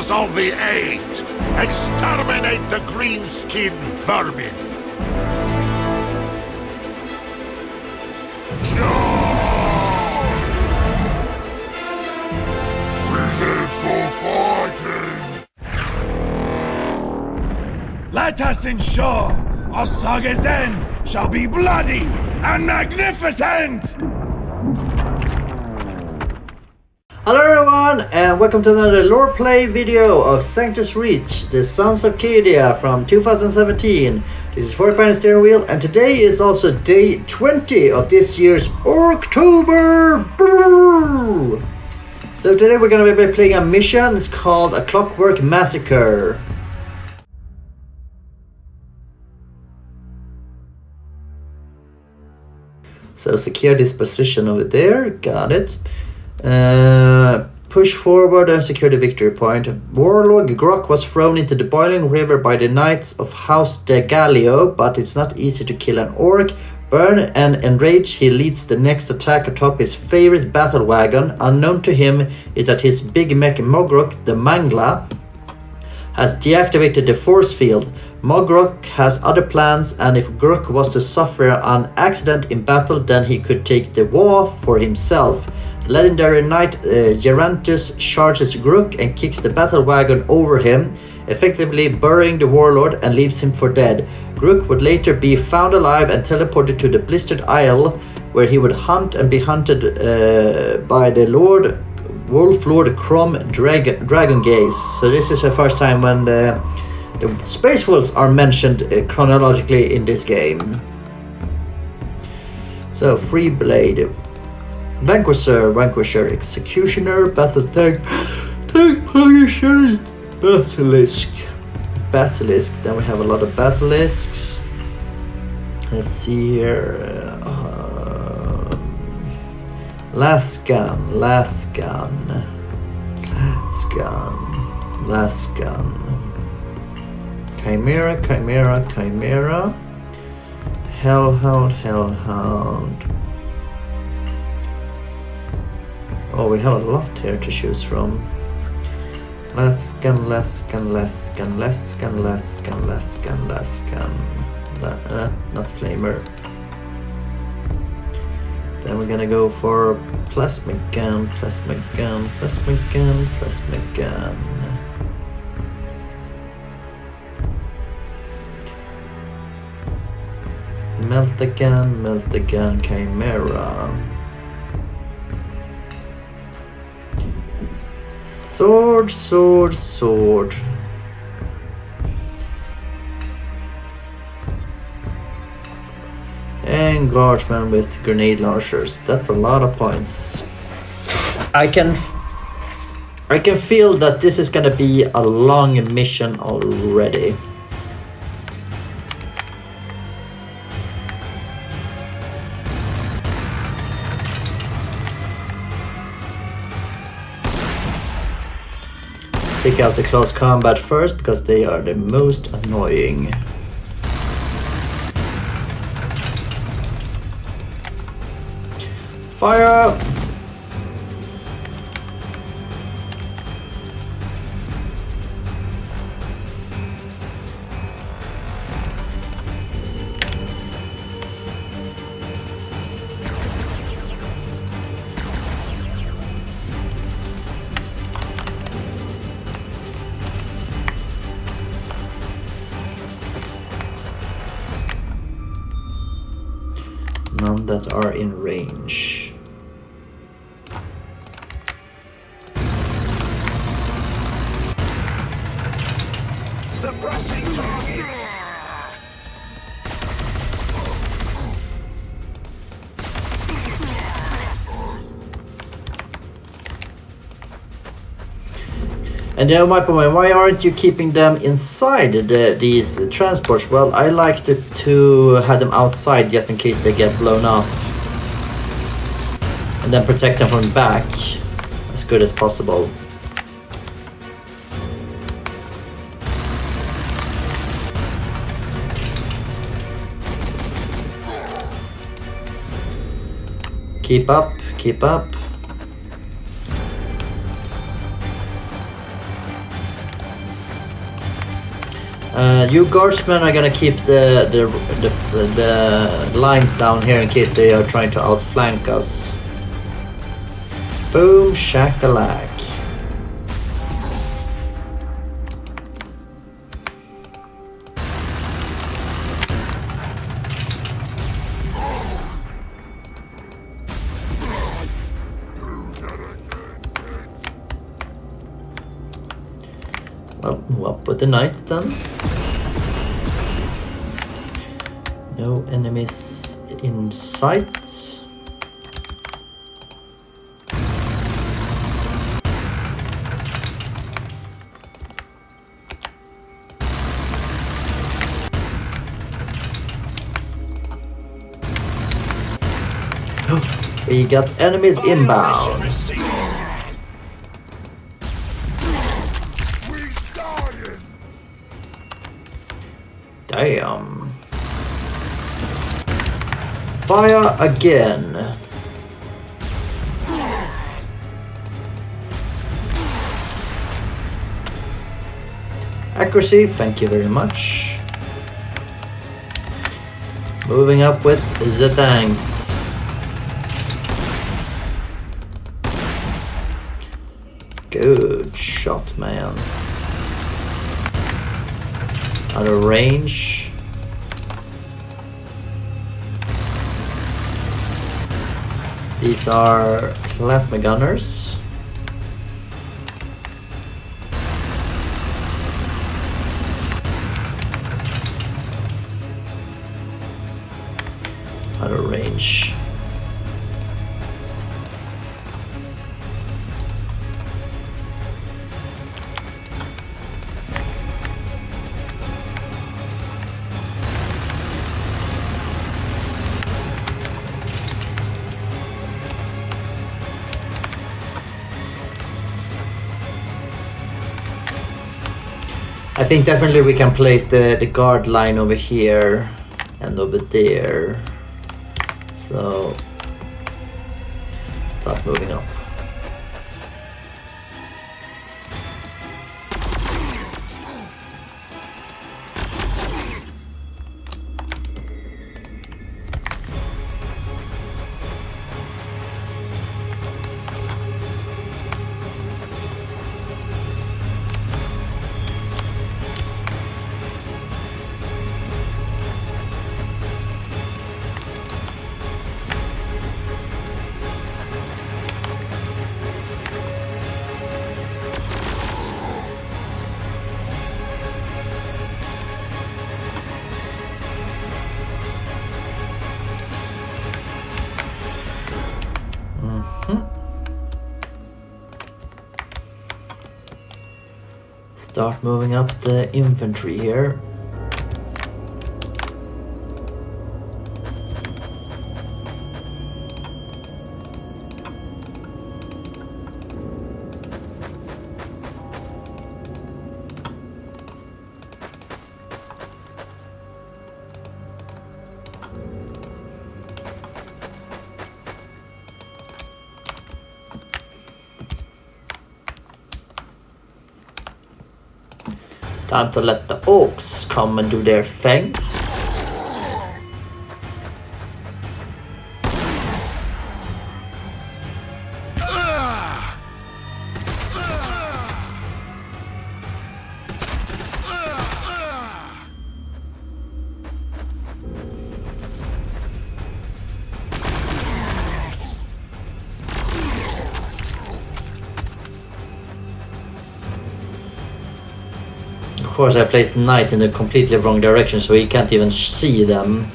Masters of the Eight, exterminate the green-skinned vermin! We live for fighting! Let us ensure our saga's end shall be bloody and magnificent! Hello everyone, and welcome to another lore play video of Sanctus Reach, the Sons of Cadia from 2017. This is Fort Pine Steering Wheel, and today is also day 20 of this year's Orktober! Brrr! So today we're going to be playing a mission. It's called A Clockwork Massacre. So secure this position over there, got it. Push forward and secure the victory point. Warlord Grukk was thrown into the boiling river by the knights of House de Gallio, but it's not easy to kill an orc. Burn and enraged, he leads the next attack atop his favorite battle wagon. Unknown to him is that his big mech Mogrok the Mangla has deactivated the force field. Mogrok has other plans, and if Grukk was to suffer an accident in battle, then he could take the war for himself. The legendary knight Gerantus charges Grukk and kicks the battle wagon over him, effectively burying the warlord and leaves him for dead. Grukk would later be found alive and teleported to the Blistered Isle, where he would hunt and be hunted by the Wolf Lord Crom Dragon Gaze. So this is the first time when the Space Wolves are mentioned chronologically in this game. So, Free Blade. Vanquisher, Executioner, Battle Tank Punisher, Basilisk. Then we have a lot of Basilisks. Let's see here. Laskan. Chimera, Hellhound. Oh, we have a lot here to choose from. Laskan. Not Flamer. Then we're gonna go for Plasma Gun. Melt again, Chimera. Sword. And guardsman with grenade launchers. That's a lot of points. I can feel that this is gonna be a long mission already. Take out the close combat first, because they are the most annoying. Fire! None that are in range. Suppressing targets. And now my point, why aren't you keeping them inside these transports? Well, I like to have them outside just in case they get blown up. And then protect them from the back as good as possible. Keep up. You guardsmen are gonna keep the lines down here in case they are trying to outflank us. Boom shakalak. The knights then. No enemies in sight. We got enemies inbound. Damn. Fire again. Accuracy, thank you very much. Moving up with the tanks. Good shot, man. Out of range. These are plasma gunners. Out of range. I think definitely we can place the guard line over here and over there. So stop moving up. Start moving up the infantry here. Time to let the orcs come and do their thing. Of course, I placed the knight in the completely wrong direction, so he can't even see them.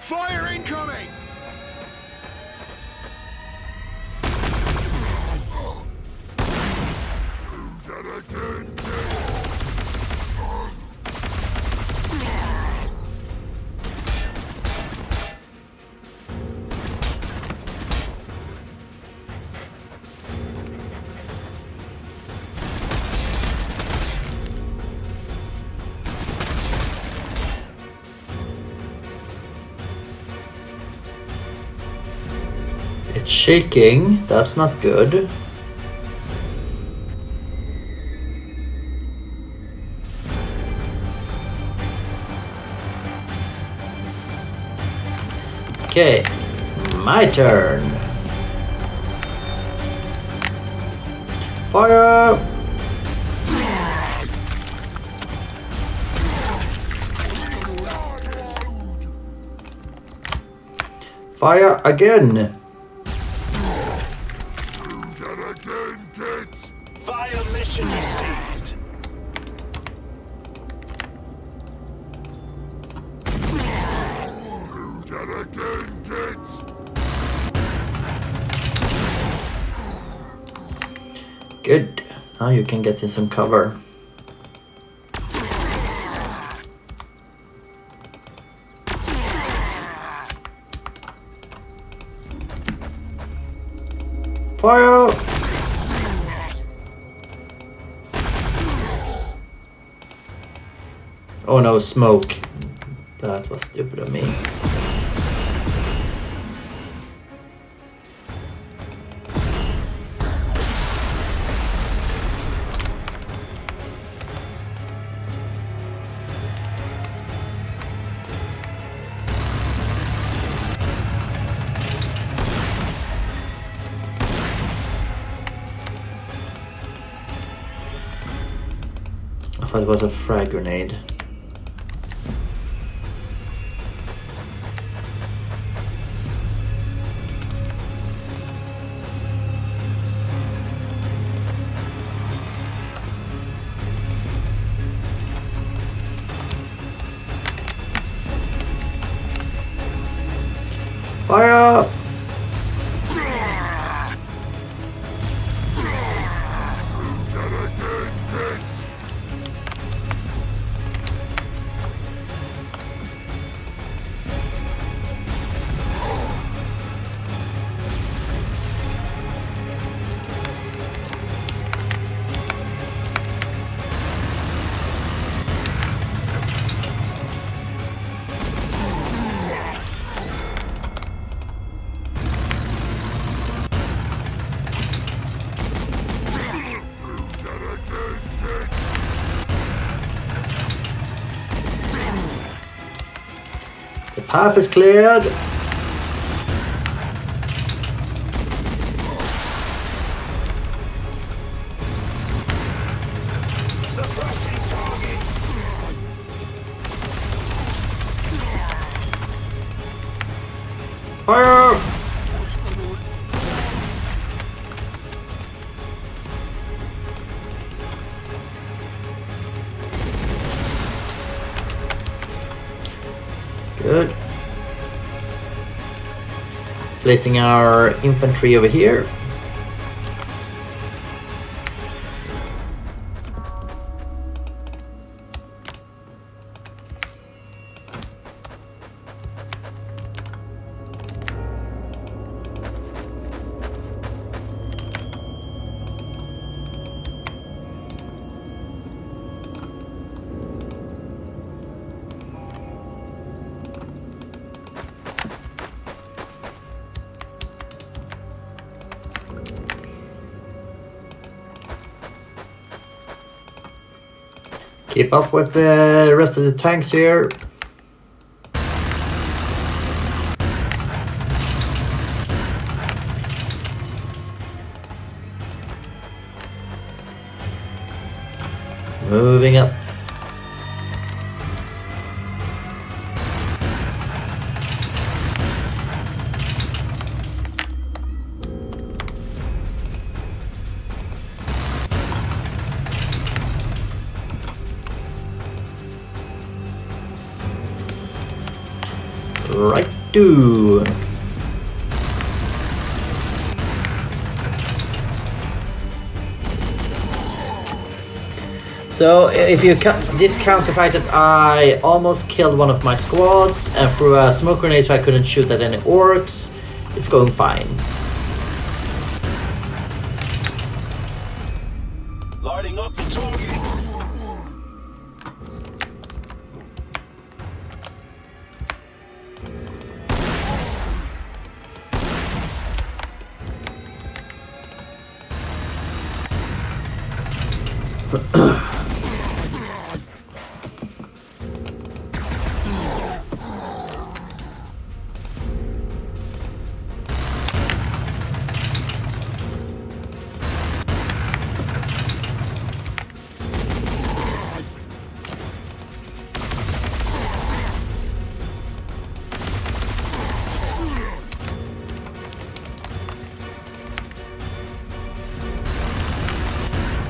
Firing It's shaking. That's not good. Okay, my turn. Fire! Fire again! Violation received! Good! Now you can get in some cover. Fire! Oh no, smoke. That was stupid of me. It was a frag grenade. Fire! Path is cleared. Suppressing targets. Fire! Good. Placing our infantry over here. Keep up with the rest of the tanks here. Moving up. Right do. So if you this counterfight that I almost killed one of my squads and threw a smoke grenade so I couldn't shoot at any orcs, it's going fine. Lighting up the target.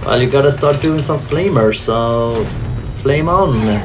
Well, you gotta start doing some flamers, so flame on.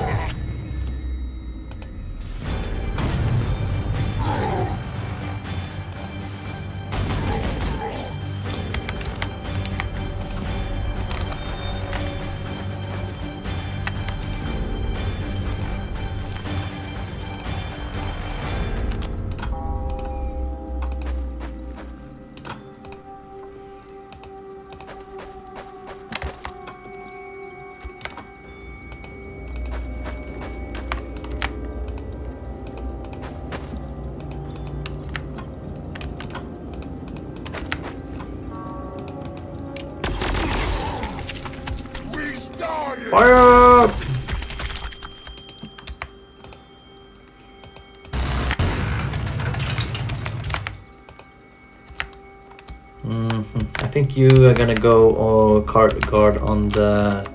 You are gonna go all guard on the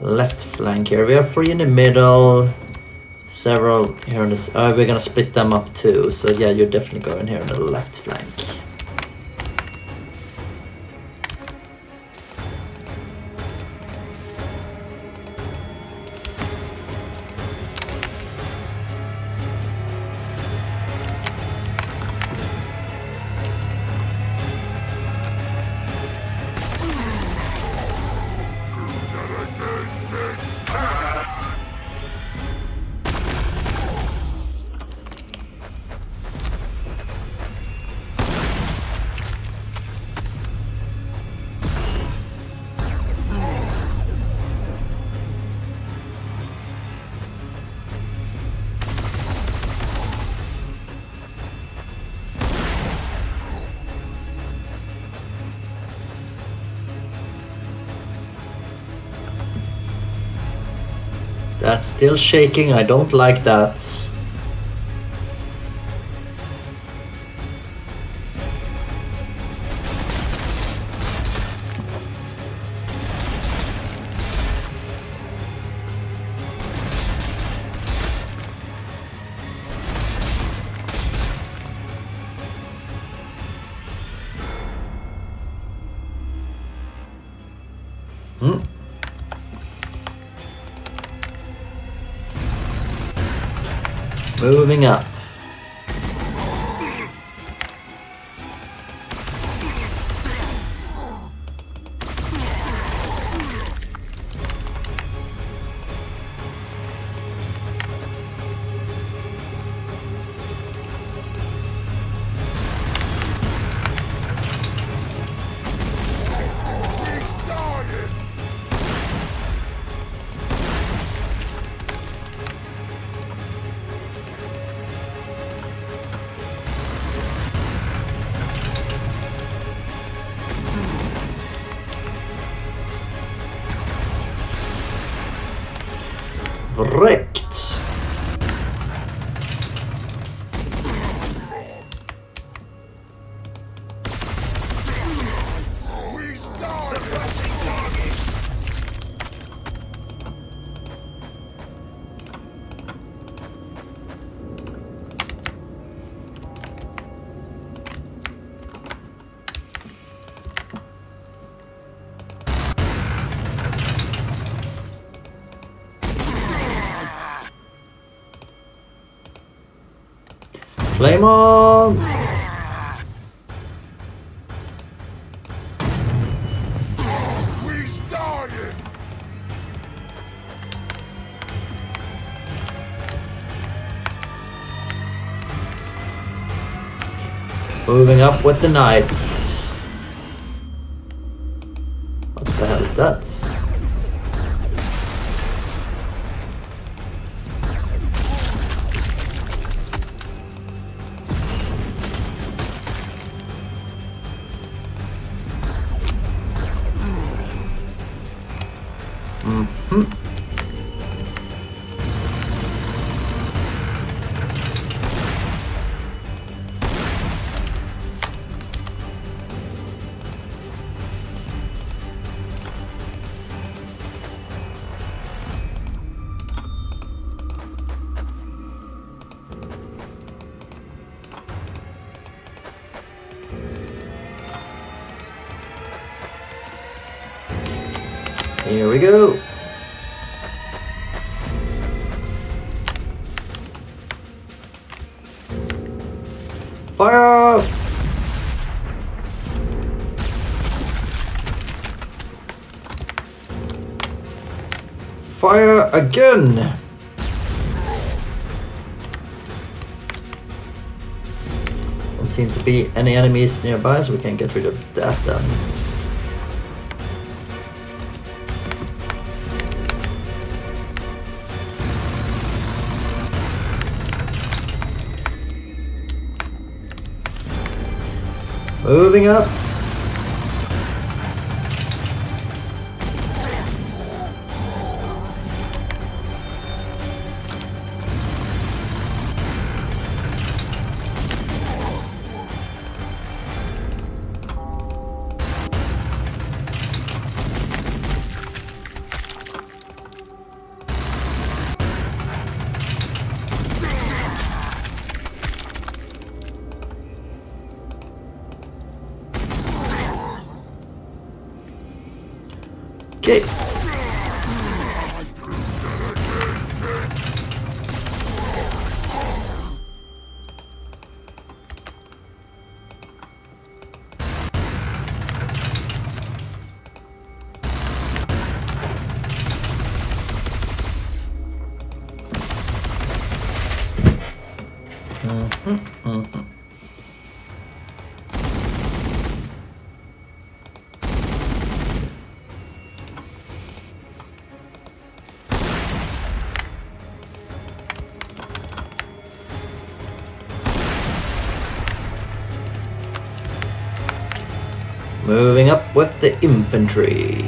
left flank here. We have three in the middle, several here on this. We're gonna split them up too. So yeah, you're definitely going here on the left flank. That's still shaking, I don't like that. Moving up. Wrecked. Flame on! We started. Moving up with the knights. What the hell is that? Here we go. Fire! Fire again. Don't seem to be any enemies nearby, so we can get rid of that then. Moving up. Okay. Moving up with the infantry.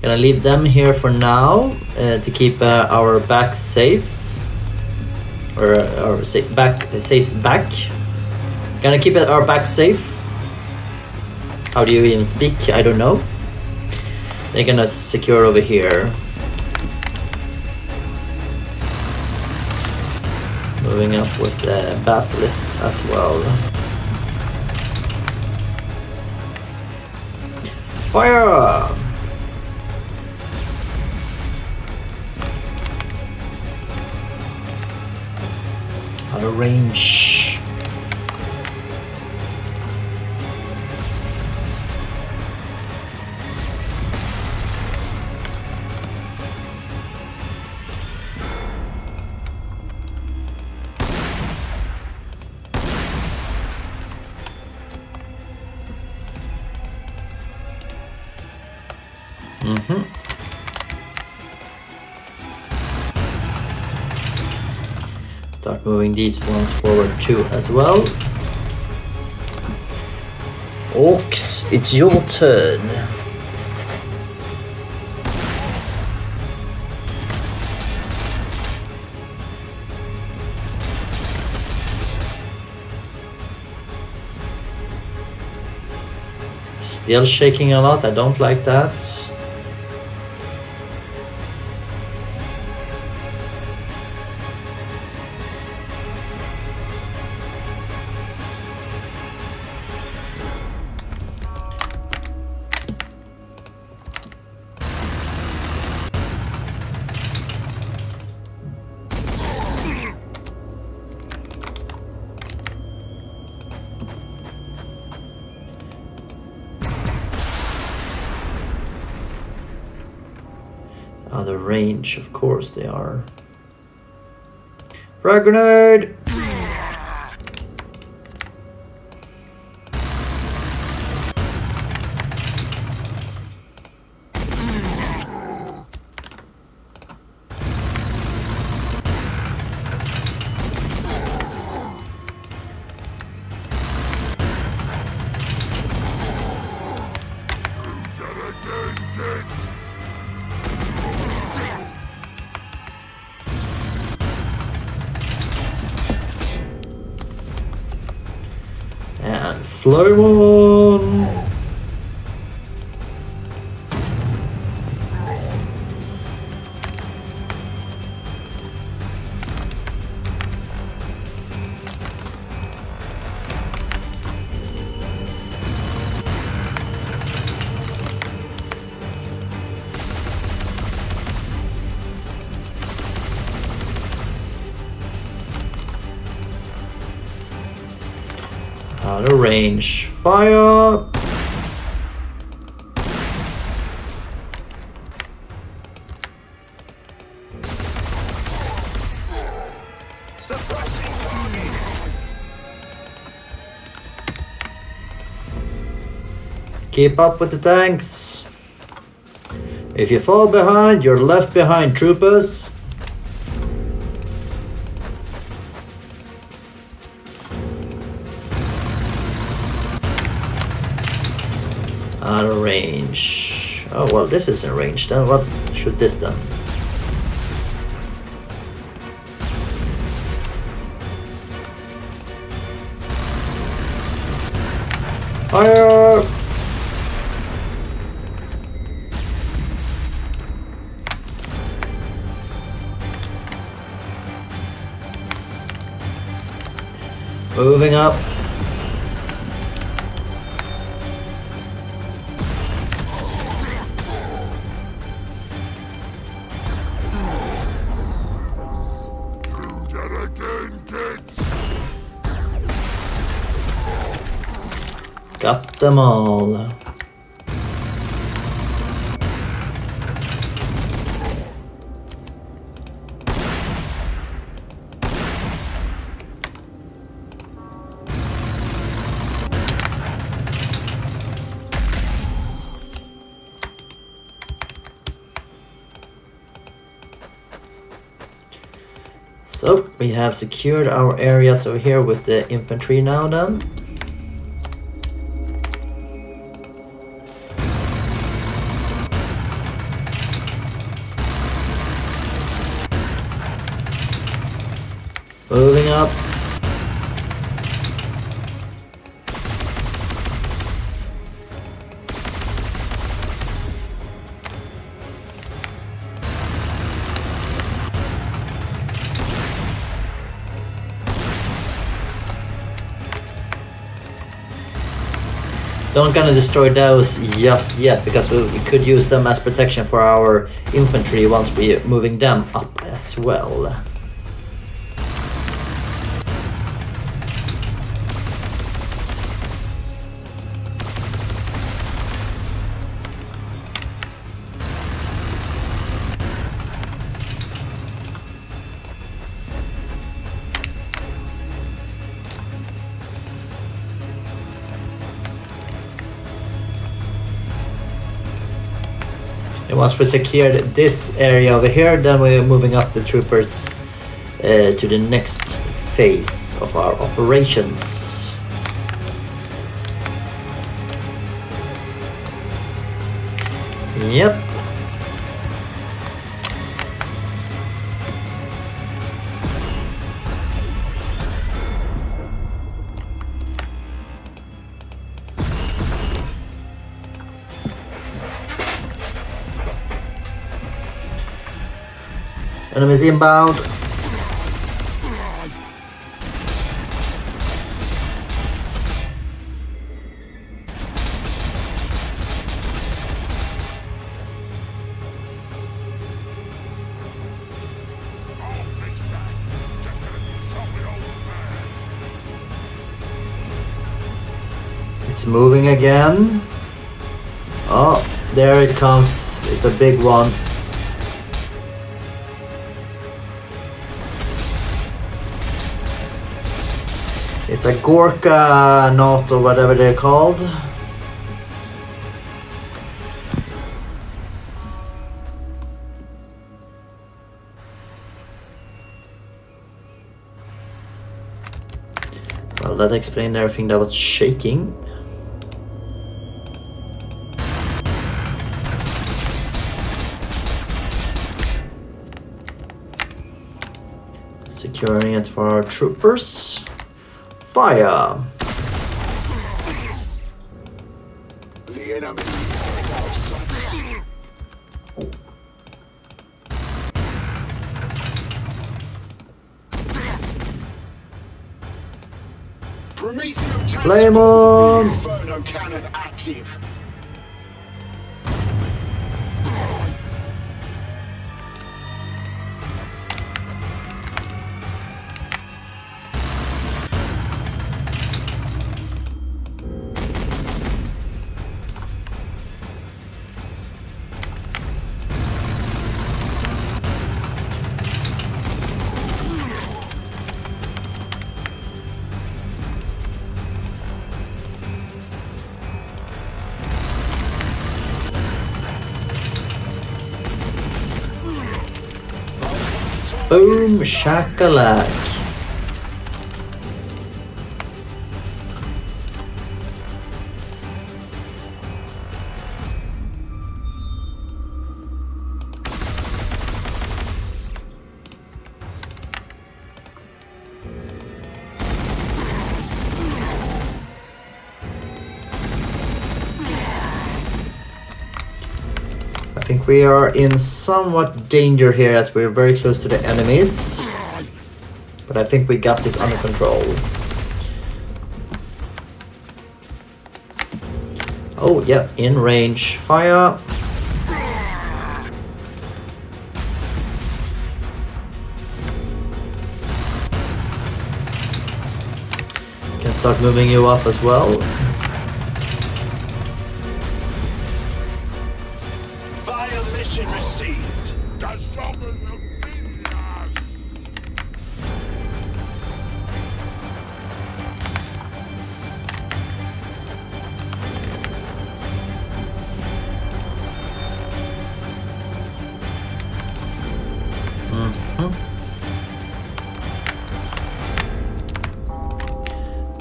Gonna leave them here for now to keep our back safes, or our safes back. Gonna keep our back safe. How do you even speak? I don't know. They're gonna secure over here. Moving up with the basilisks as well. Fire! Out of range. Start moving these ones forward too as well. Orcs, it's your turn. Still shaking a lot, I don't like that. Other range, of course they are. Frag grenade! Slow one! Out of range. Fire! Suppressing target. Keep up with the tanks. If you fall behind, you're left behind, troopers. Out of range. Oh well, this is in range. Then what should this do? Fire! Moving up. Got them all. So we have secured our areas over here with the infantry now then. Moving up. Don't gonna destroy those just yet because we could use them as protection for our infantry once we're moving them up as well. Once we secured this area over here, then we're moving up the troopers to the next phase of our operations. Yep. Enemies inbound. It's moving again. Oh, there it comes. It's a big one. It's a Gorkanaut or whatever they're called. Well, that explained everything that was shaking. Securing it for our troopers. Fire! coming. Flame on! Inferno cannon active. Boom shakalak. I think we are in somewhat danger here as we're very close to the enemies. But I think we got this under control. Oh, yep, in range. Fire! Can start moving you up as well.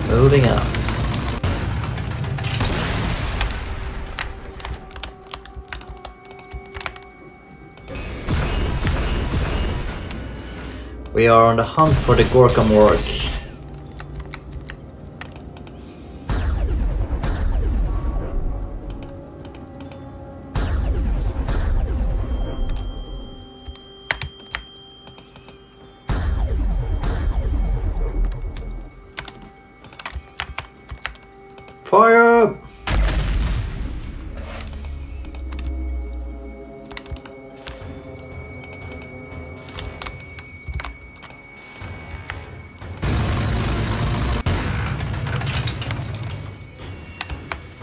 Moving up. We are on the hunt for the Gorkamorka. Fire!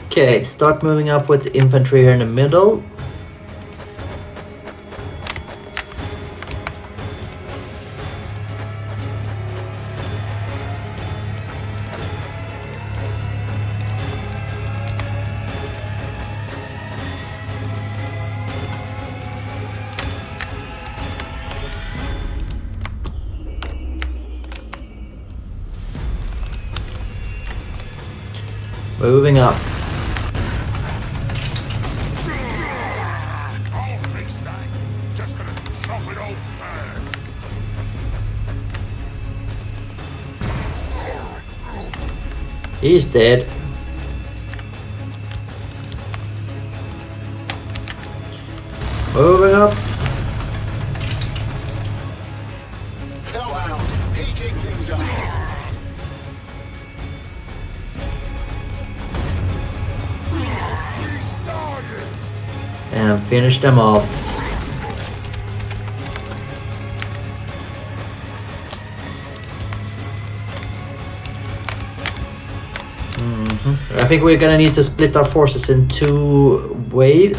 Okay, start moving up with the infantry here in the middle. Moving up. He's dead. Moving up. And finish them off. I think we're gonna need to split our forces in two ways,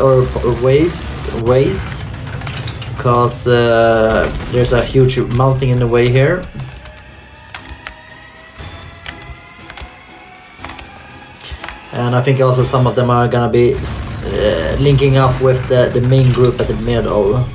because there's a huge mountain in the way here. And I think also some of them are gonna be linking up with the main group at the middle.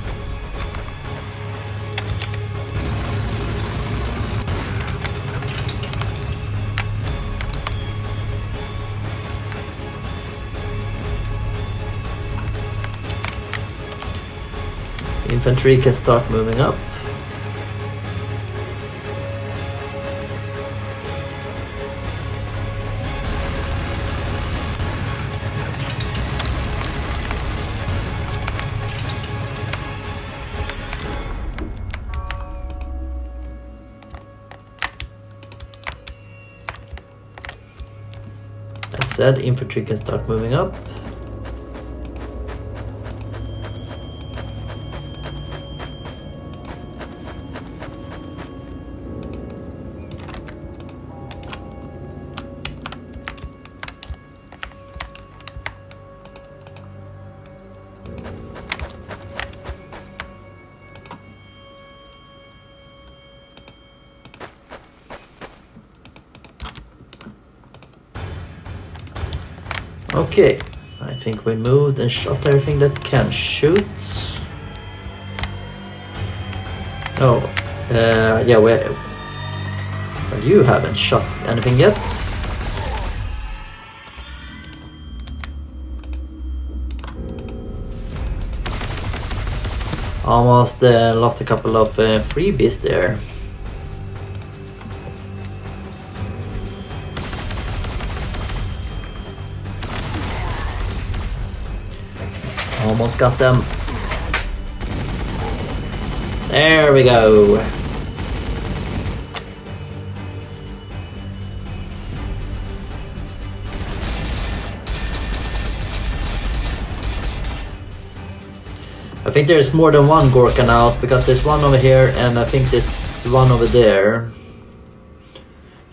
Infantry can start moving up. said, infantry can start moving up. Okay, I think we moved and shot everything that can shoot. Oh, yeah, well, you haven't shot anything yet. Almost lost a couple of freebies there. Almost got them. There we go. I think there's more than one Gorkanaut, because there's one over here and I think there's one over there.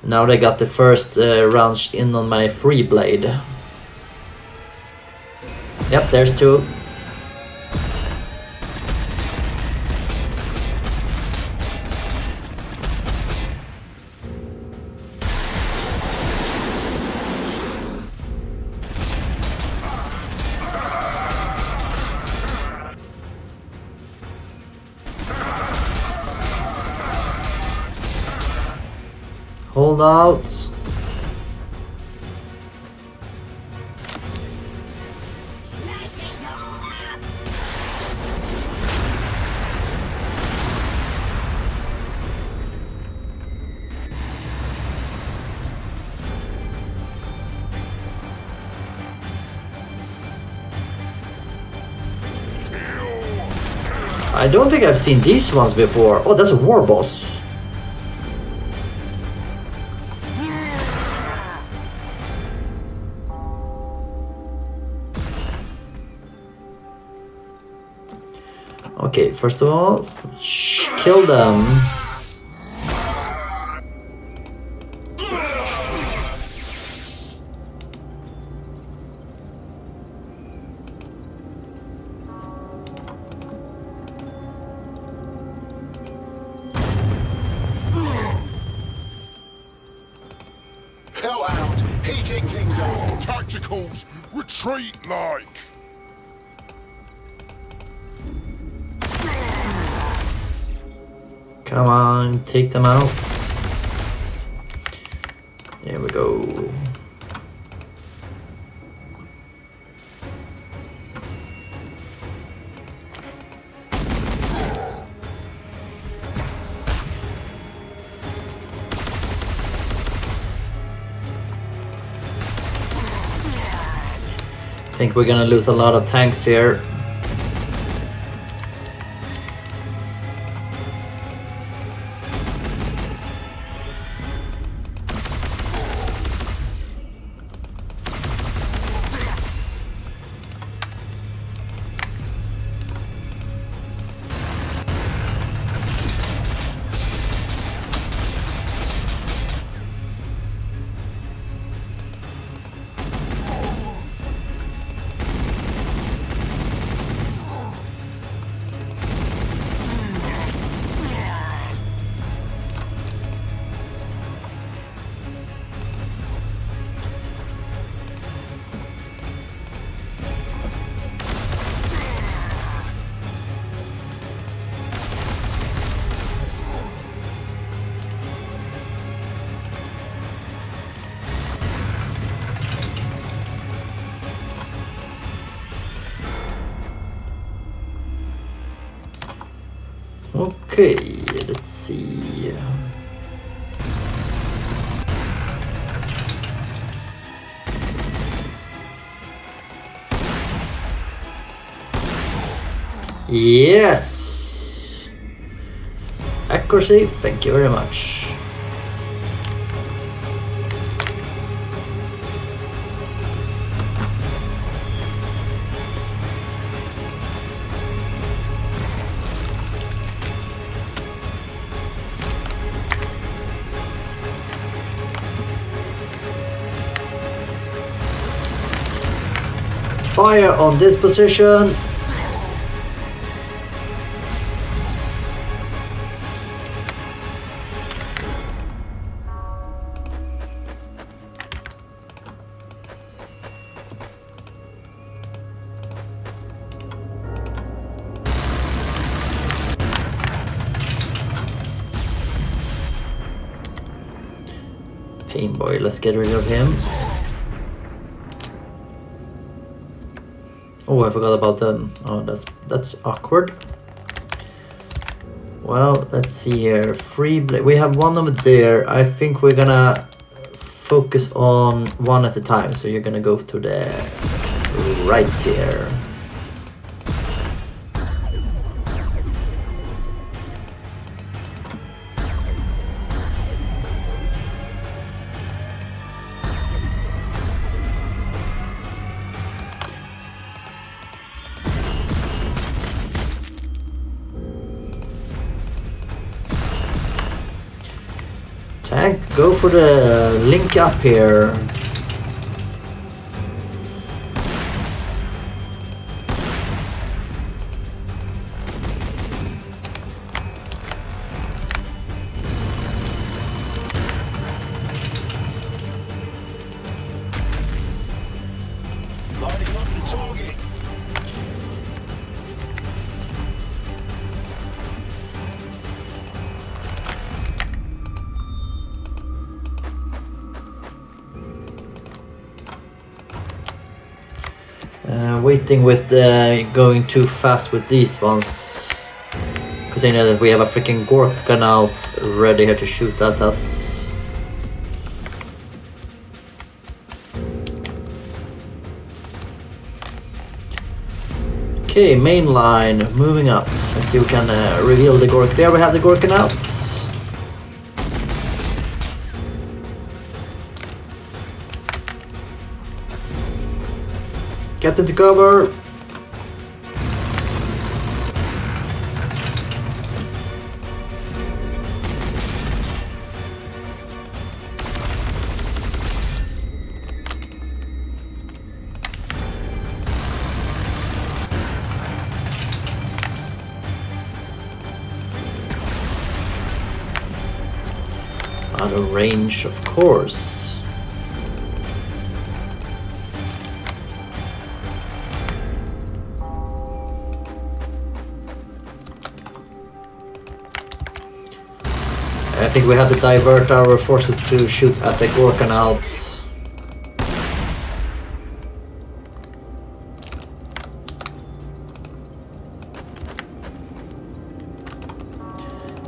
Now they got the first round in on my free blade. Yep, there's two. Holdouts. I don't think I've seen these ones before. Oh, that's a war boss. Okay, first of all, kill them. Come on, take them out. There we go. I think we're gonna lose a lot of tanks here. Okay, let's see. Yes! Accuracy, thank you very much. fire on this position. Painboy, let's get rid of him. Oh, I forgot about them. Oh, that's awkward. Well, let's see here. Free blade. We have one over there. I think we're gonna focus on one at a time. So you're gonna go to the right here. Go for the link up here. Waiting with going too fast with these ones, because I know that we have a freaking Gorkanaut ready here to shoot at us. Okay, main line moving up. Let's see if we can reveal the Gork. There we have the Gorkanauts. Get into cover. Out of range, of course. I think we have to divert our forces to shoot at the Gorkanauts.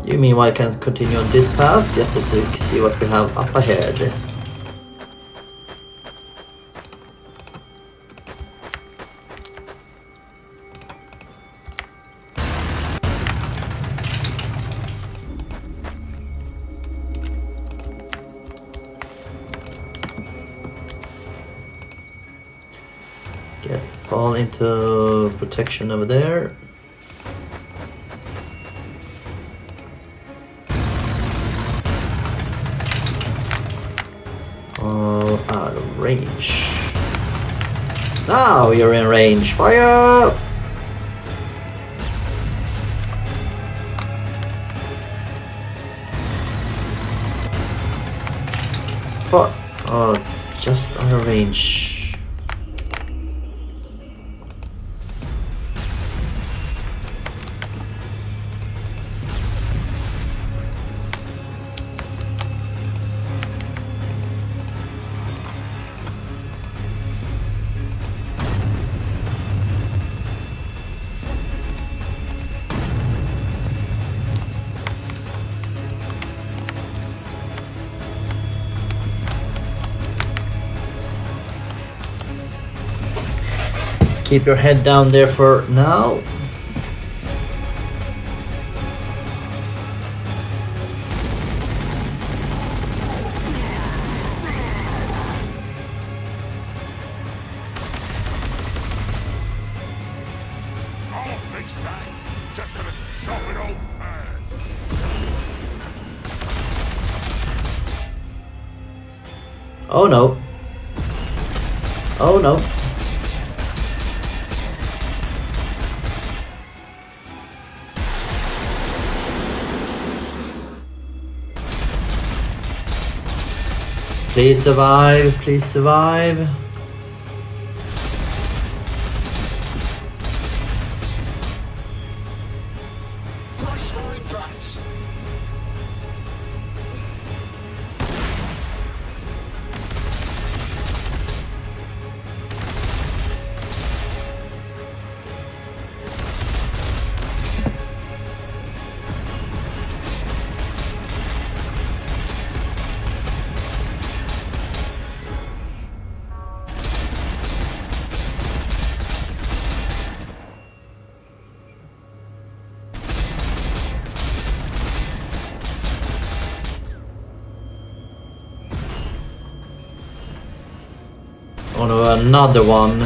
You meanwhile can continue on this path just to see what we have up ahead. Fall into protection over there. Oh, out of range. Now you're in range. Fire! Oh, just out of range. Keep your head down there for now. Oh no. Oh no. Please survive, please survive. On another one.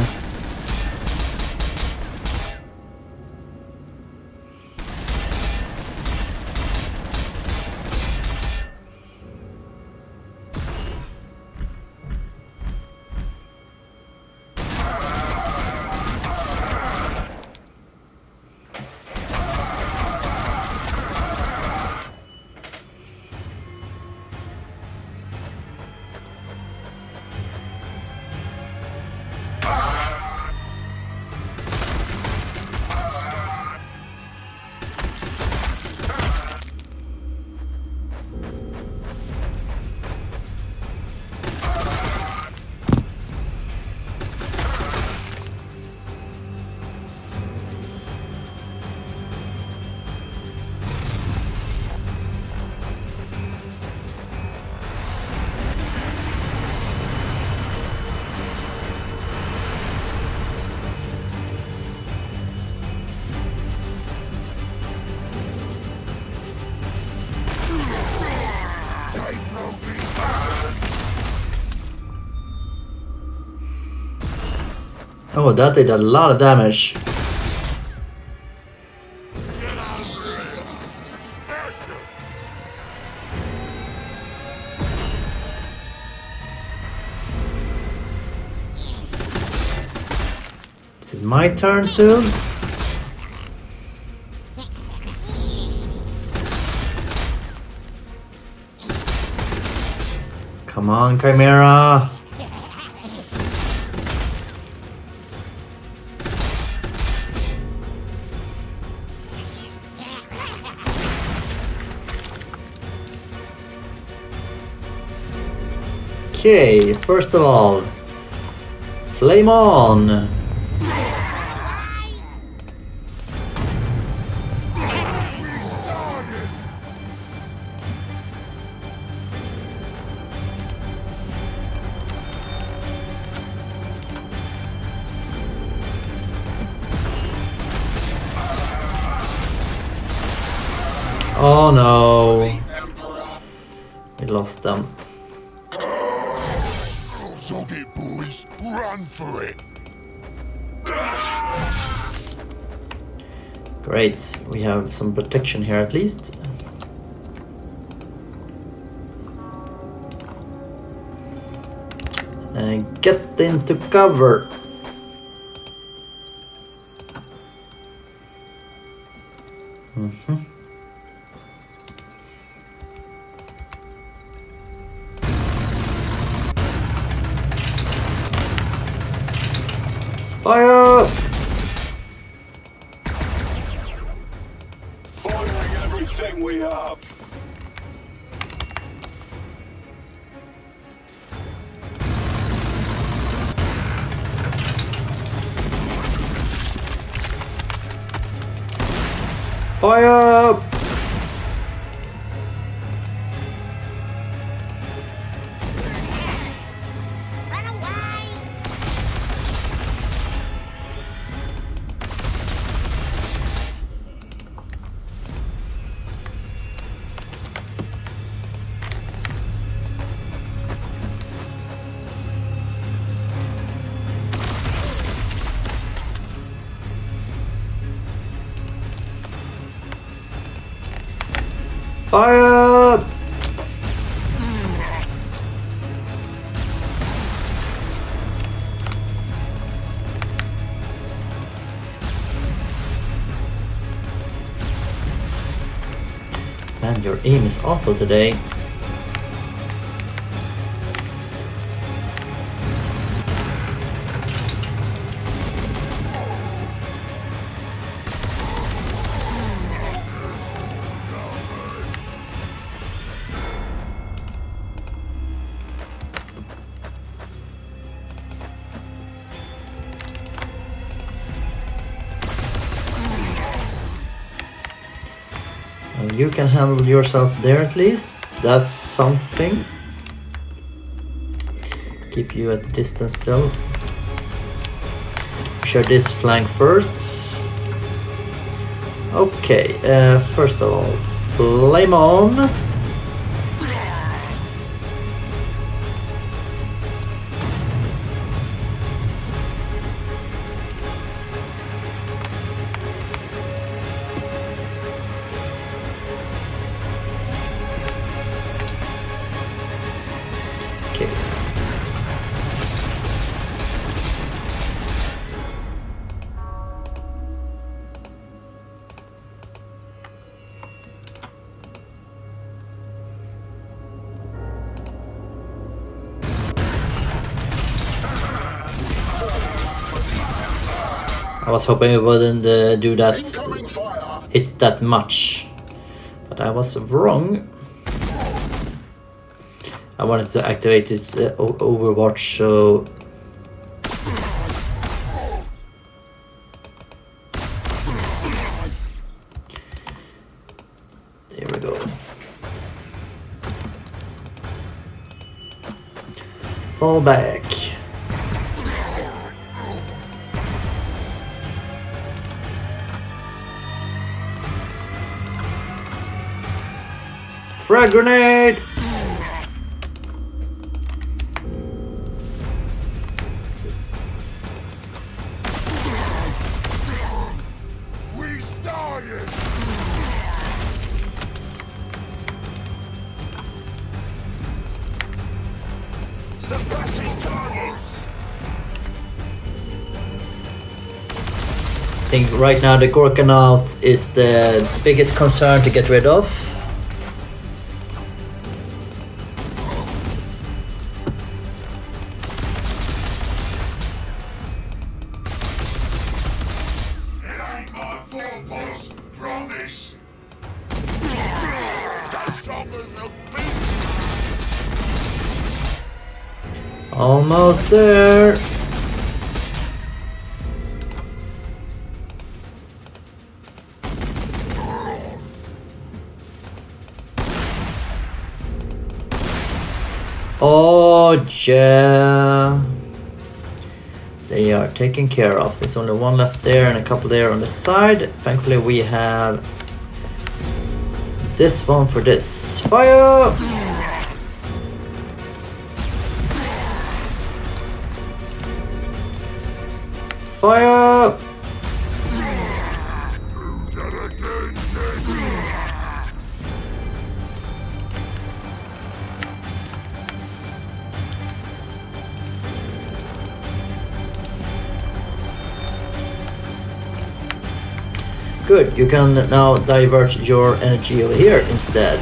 Oh, that did a lot of damage. Is it my turn soon? Come on, Chimera. Okay, first of all, flame on! Oh no! We lost them. Run for it. Great, we have some protection here at least. And get into cover. Fire! Firing everything we have. Fire! Fire! Man, your aim is awful today. You can handle yourself there at least. That's something. Keep you at distance still. Share this flank first. Okay, first of all, flame on. I was hoping it wouldn't do that, hit that much, but I was wrong. I wanted to activate its Overwatch, so... There we go. Fall back. Frag grenade! I think right now the Gorkanaut is the biggest concern to get rid of. Almost there. Oh yeah, they are taken care of. There's only one left there and a couple there on the side. Thankfully we have this one for this. Fire! Fire! Good, you can now divert your energy over here instead.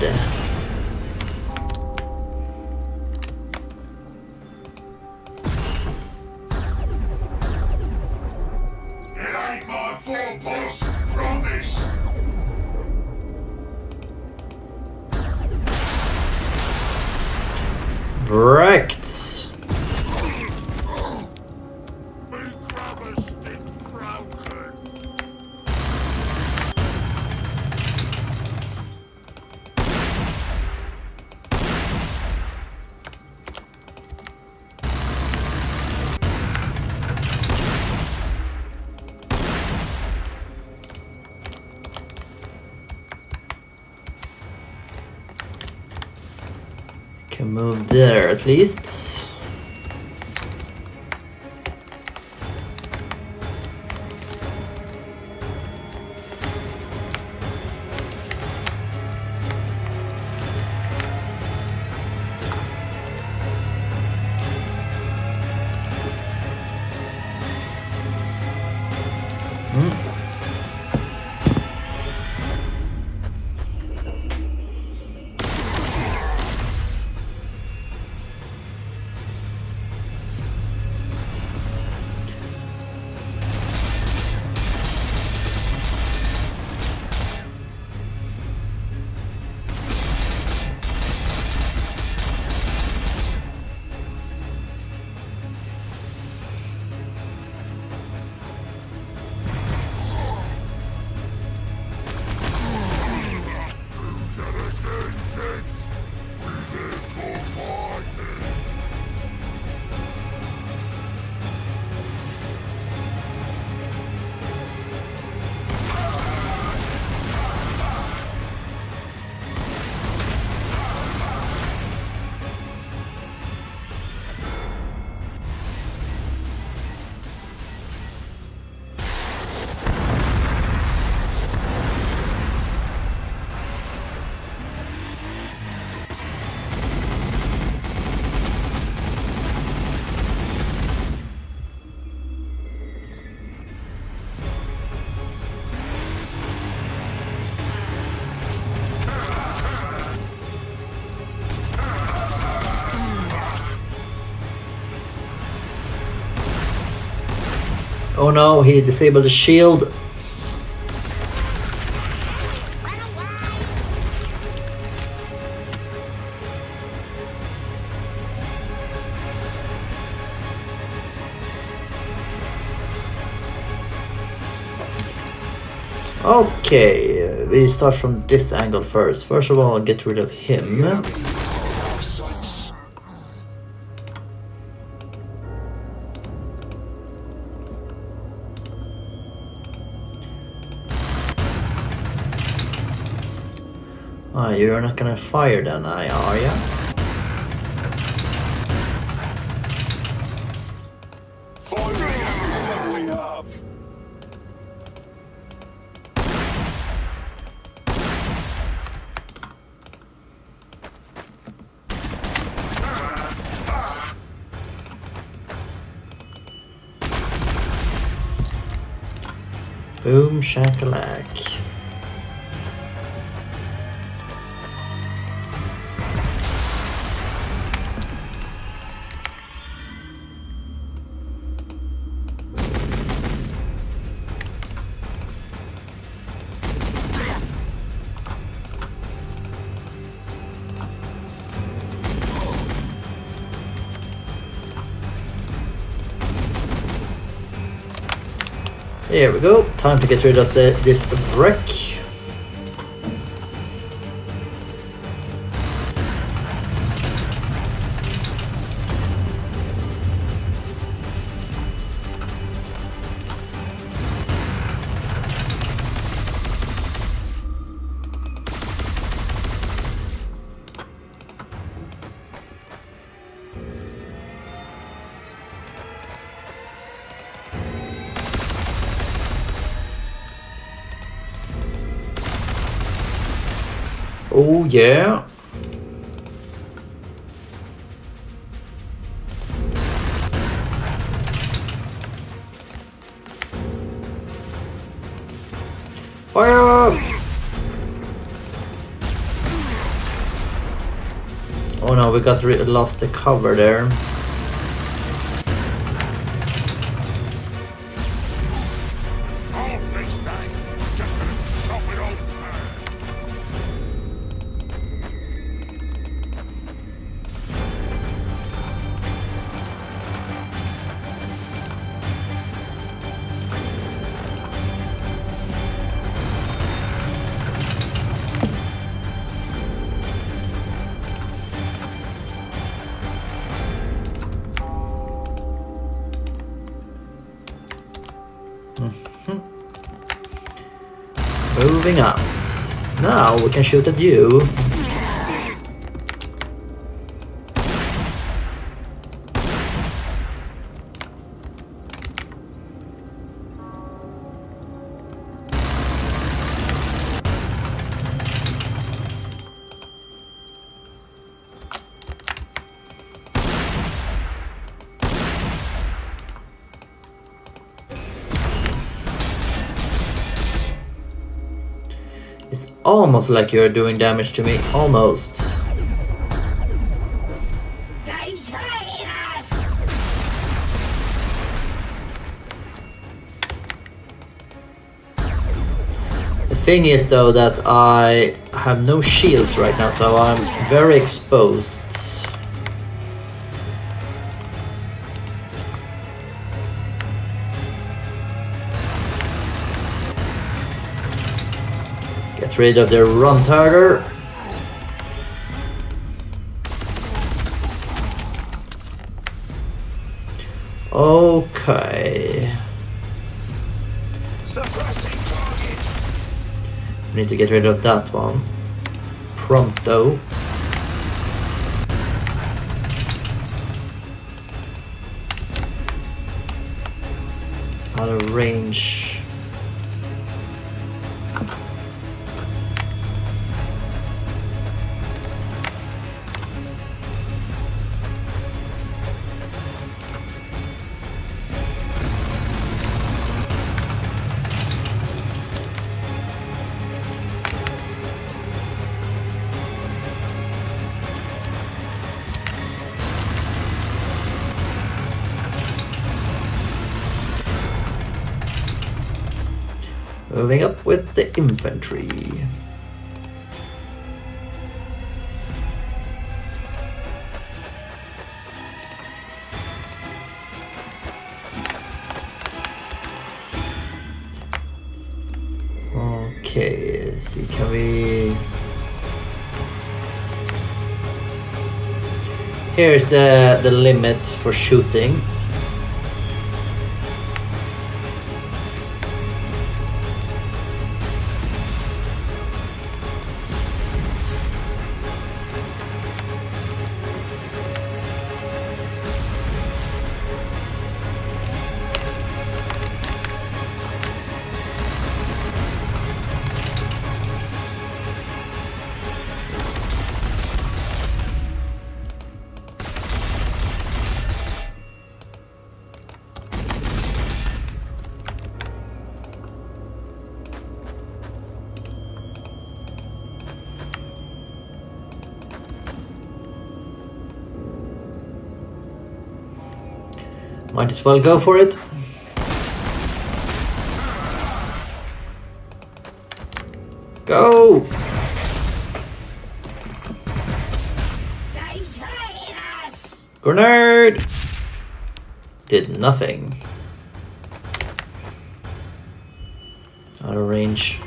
Move there at least. Oh no, he disabled the shield. Okay, we start from this angle first. First of all, I'll get rid of him. Ah, you're not gonna fire then, are ya? Boom shakalak. Here we go, time to get rid of this wreck. Oh yeah. Fire! Oh no, we got lost the cover there. Moving out. Now we can shoot at you. Almost like you're doing damage to me, almost. They hate us. The thing is though that I have no shields right now, so I'm very exposed. Rid of the run tarder. Okay. We need to get rid of that one. Pronto. Out of range. Moving up with the infantry. Okay, let's see, can we... Here's the limit for shooting. Might as well go for it. Go! Grenade! Did nothing. Out of range.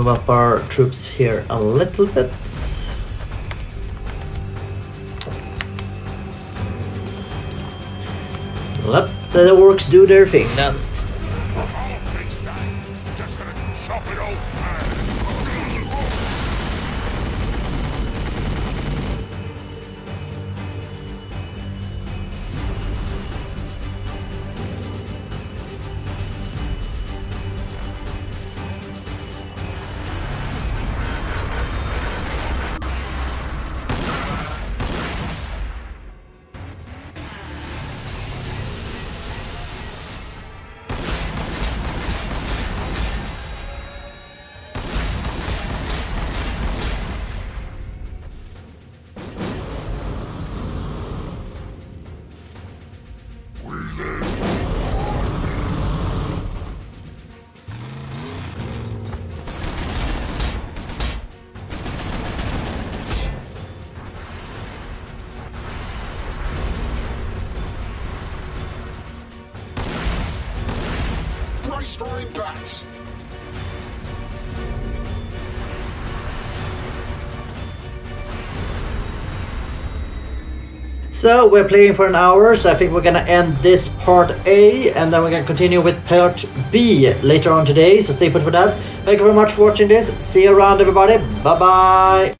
Move up our troops here a little bit. Let the orcs do their thing then. So we're playing for an hour, so I think we're gonna end this part A, and then we're gonna continue with part B later on today, so stay put for that. Thank you very much for watching this. See you around, everybody. Bye bye.